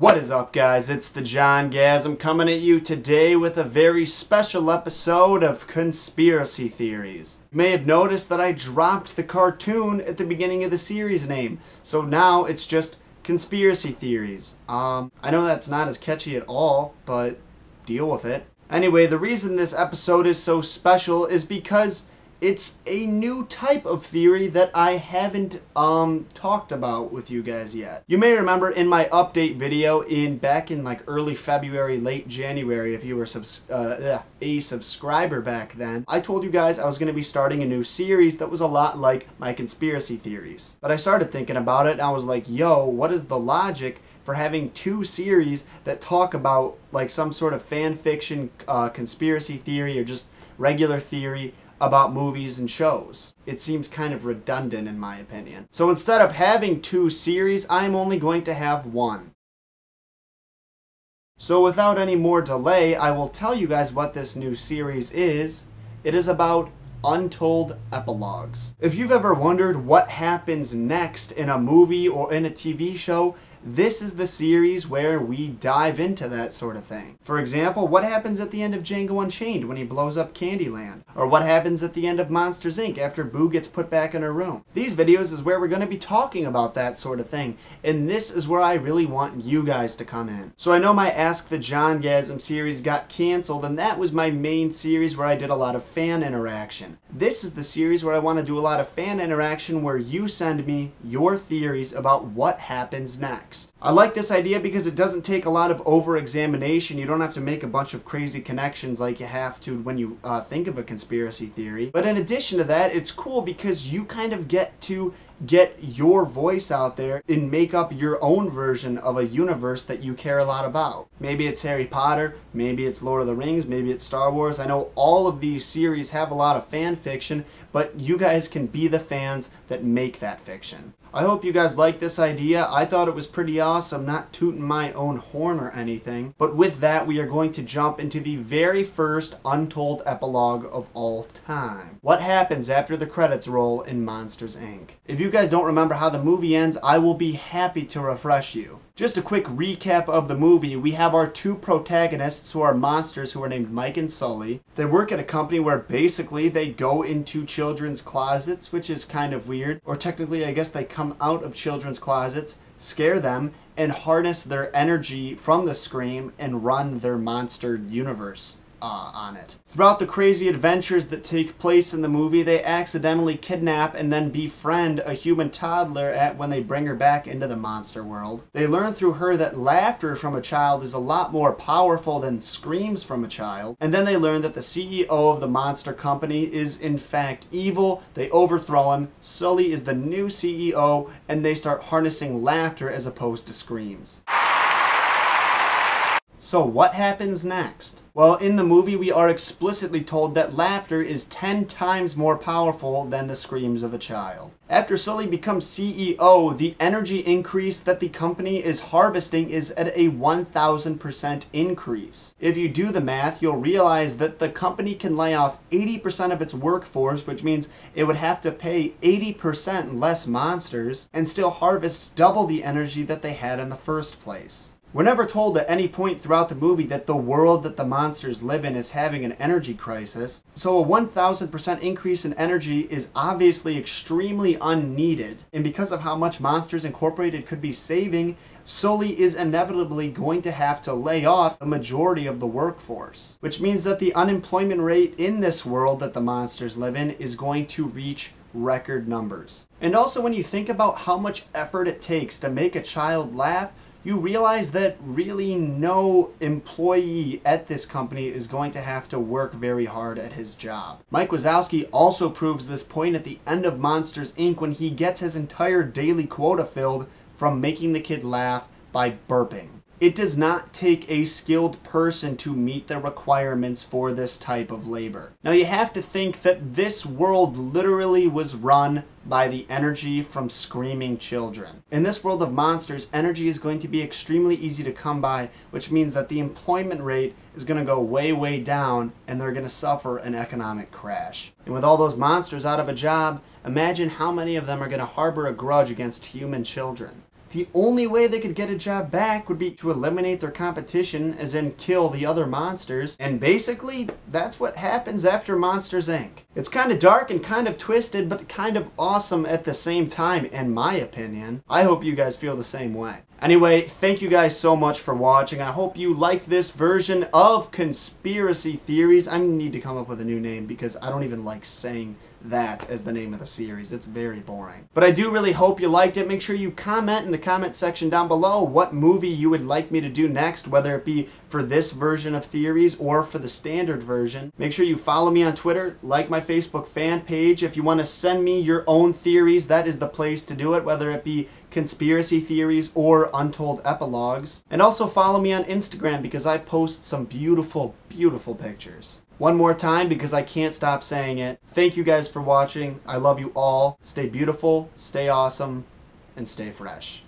What is up, guys? It's the Jongasm coming at you today with a very special episode of Conspiracy Theories. You may have noticed that I dropped the cartoon at the beginning of the series name, so now it's just Conspiracy Theories. I know that's not as catchy at all, but deal with it. Anyway, the reason this episode is so special is because it's a new type of theory that I haven't talked about with you guys yet. You may remember in my update video back in like early February, late January, if you were a subscriber back then, I told you guys I was going to be starting a new series that was a lot like my conspiracy theories. But I started thinking about it and I was like, yo, what is the logic for having two series that talk about like some sort of fan fiction conspiracy theory or just regular theory about movies and shows? It seems kind of redundant in my opinion. So instead of having two series, I'm only going to have one. So without any more delay, I will tell you guys what this new series is. It is about untold epilogues. If you've ever wondered what happens next in a movie or in a TV show, this is the series where we dive into that sort of thing. For example, what happens at the end of Django Unchained when he blows up Candyland? Or what happens at the end of Monsters, Inc. after Boo gets put back in her room? These videos is where we're going to be talking about that sort of thing, and this is where I really want you guys to come in. So I know my Ask the Jongasm series got canceled, and that was my main series where I did a lot of fan interaction. This is the series where I want to do a lot of fan interaction where you send me your theories about what happens next. I like this idea because it doesn't take a lot of over-examination. You don't have to make a bunch of crazy connections like you have to when you think of a conspiracy theory. But in addition to that, it's cool because you kind of get to get your voice out there and make up your own version of a universe that you care a lot about. Maybe it's Harry Potter, maybe it's Lord of the Rings, maybe it's Star Wars. I know all of these series have a lot of fan fiction, but you guys can be the fans that make that fiction. I hope you guys like this idea. I thought it was pretty awesome, not tooting my own horn or anything. But with that, we are going to jump into the very first untold epilogue of all time. What happens after the credits roll in Monsters, Inc.? If you guys don't remember how the movie ends, I will be happy to refresh you. Just a quick recap of the movie, we have our two protagonists who are monsters who are named Mike and Sully. They work at a company where basically they go into children's closets, which is kind of weird, or technically I guess they come out of children's closets, scare them, and harness their energy from the scream and run their monster universe on it. Throughout the crazy adventures that take place in the movie, they accidentally kidnap and then befriend a human toddler when they bring her back into the monster world. They learn through her that laughter from a child is a lot more powerful than screams from a child. And then they learn that the CEO of the monster company is in fact evil. They overthrow him. Sully is the new CEO and they start harnessing laughter as opposed to screams. So what happens next? Well, in the movie we are explicitly told that laughter is 10 times more powerful than the screams of a child. After Sully becomes CEO, the energy increase that the company is harvesting is at a 1,000% increase. If you do the math, you'll realize that the company can lay off 80% of its workforce, which means it would have to pay 80% less monsters and still harvest double the energy that they had in the first place. We're never told at any point throughout the movie that the world that the monsters live in is having an energy crisis, so a 1,000% increase in energy is obviously extremely unneeded, and because of how much Monsters Incorporated could be saving, Sully is inevitably going to have to lay off a majority of the workforce, which means that the unemployment rate in this world that the monsters live in is going to reach record numbers. And also when you think about how much effort it takes to make a child laugh, you realize that really no employee at this company is going to have to work very hard at his job. Mike Wazowski also proves this point at the end of Monsters, Inc. when he gets his entire daily quota filled from making the kid laugh by burping. It does not take a skilled person to meet the requirements for this type of labor. Now you have to think that this world literally was run by the energy from screaming children. In this world of monsters, energy is going to be extremely easy to come by, which means that the employment rate is going to go way, way down and they're going to suffer an economic crash. And with all those monsters out of a job, imagine how many of them are going to harbor a grudge against human children. The only way they could get a job back would be to eliminate their competition, as in kill the other monsters, and basically that's what happens after Monsters, Inc. It's kind of dark and kind of twisted, but kind of awesome at the same time, in my opinion. I hope you guys feel the same way. Anyway, thank you guys so much for watching. I hope you liked this version of Conspiracy Theories. I need to come up with a new name because I don't even like saying that as the name of the series. It's very boring. But I do really hope you liked it. Make sure you comment in the comment section down below what movie you would like me to do next, whether it be for this version of Theories or for the standard version. Make sure you follow me on Twitter, like my Facebook fan page. If you want to send me your own theories, that is the place to do it, whether it be Conspiracy Theories or Untold Epilogues. And also follow me on Instagram because I post some beautiful, beautiful pictures. One more time because I can't stop saying it. Thank you guys for watching. I love you all. Stay beautiful, stay awesome, and stay fresh.